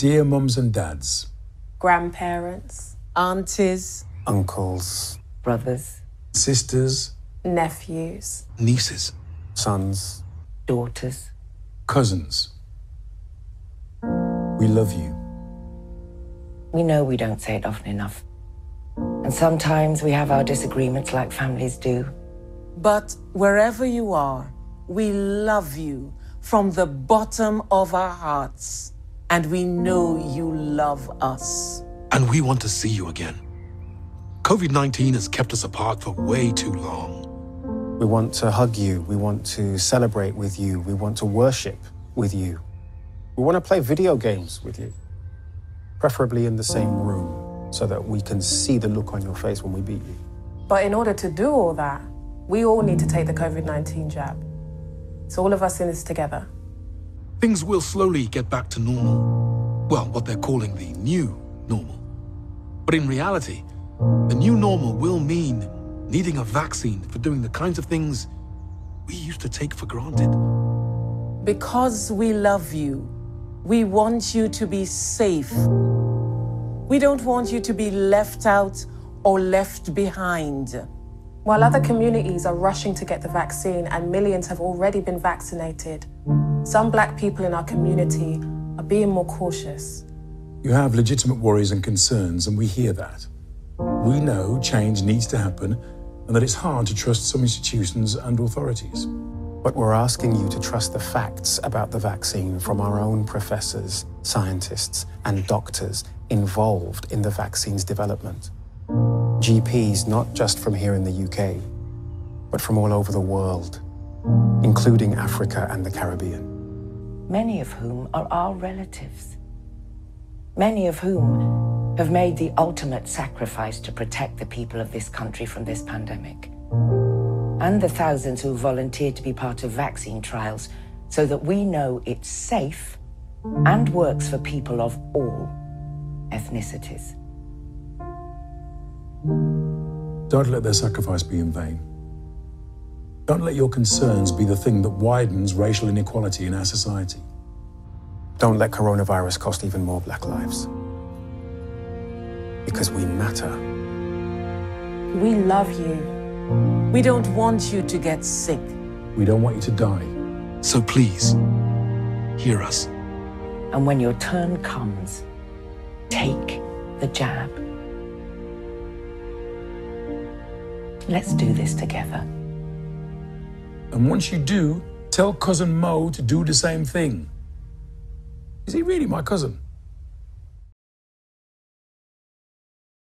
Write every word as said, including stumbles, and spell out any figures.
Dear mums and dads, grandparents, aunties, uncles, brothers, sisters, nephews, nieces, sons, daughters, cousins, we love you. We know we don't say it often enough. And sometimes we have our disagreements like families do. But wherever you are, we love you from the bottom of our hearts. And we know you love us. And we want to see you again. COVID nineteen has kept us apart for way too long. We want to hug you. We want to celebrate with you. We want to worship with you. We want to play video games with you, preferably in the same room, so that we can see the look on your face when we beat you. But in order to do all that, we all need to take the COVID nineteen jab. So all of us in this together. Things will slowly get back to normal. Well, what they're calling the new normal. But in reality, the new normal will mean needing a vaccine for doing the kinds of things we used to take for granted. Because we love you, we want you to be safe. We don't want you to be left out or left behind. While other communities are rushing to get the vaccine and millions have already been vaccinated, some black people in our community are being more cautious. You have legitimate worries and concerns, and we hear that. We know change needs to happen and that it's hard to trust some institutions and authorities. But we're asking you to trust the facts about the vaccine from our own professors, scientists, and doctors involved in the vaccine's development. G Ps, not just from here in the U K, but from all over the world, including Africa and the Caribbean. Many of whom are our relatives. Many of whom have made the ultimate sacrifice to protect the people of this country from this pandemic. And the thousands who volunteered to be part of vaccine trials so that we know it's safe and works for people of all ethnicities. Don't let their sacrifice be in vain. Don't let your concerns be the thing that widens racial inequality in our society. Don't let coronavirus cost even more black lives. Because we matter. We love you. We don't want you to get sick. We don't want you to die. So please, hear us. And when your turn comes, take the jab. Let's do this together. And once you do, tell cousin Mo to do the same thing. Is he really my cousin?